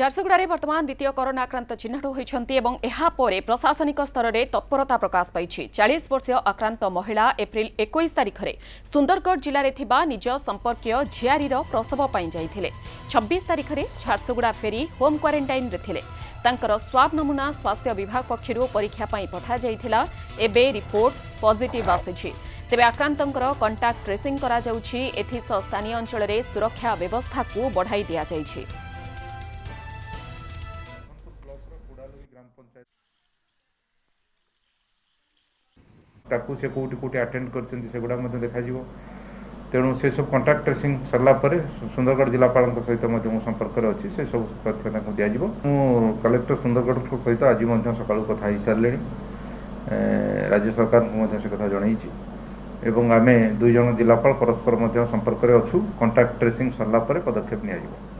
ଝାରସୁଗୁଡାରେ वर्तमान द्वितीय कोरोना आक्रांत चिन्हट होइछन्ती एवं एहा परे प्रशासनिक स्तर रे तत्परता प्रकाश पाइछि। 40 वर्षीय आक्रांत महिला एप्रिल 21 तारिख रे सुंदरगढ़ जिले में थिबा निज संपर्कीय झियारीर प्रसव पाई जाइथिले। 26 तारिख रे ଝାରସୁଗୁଡା फेरी होम क्वारंटाइन रे थिले। तांकर स्वाब नमूना स्वास्थ्य विभाग पक्षरु परीक्षा पाई पठा जाइथिला। एबे रिपोर्ट पॉजिटिव आसीछि। तेबे आक्रांतंकर कांटेक्ट ट्रेसिंग करा जाउछि। एथिस स्थानीय अंचल रे सुरक्षा व्यवस्था को बढ़ाई दिया जाइछि। कौटी कौटी आटेड कर देखा तेणु से सब कंटाक्ट ट्रेसिंग सरलापर सुंदरगढ़ जिलापाल सहित संपर्क में अच्छी से सब तथ्य दिज्व। मु कलेक्टर सुंदरगढ़ सहित आज सका कथा हो सारे राज्य सरकार को कथा जन आम दुईज जिलापाल परस्पर संपर्क में अच्छू कंटाक्ट ट्रेसिंग सरलापर पदक्षेप नि।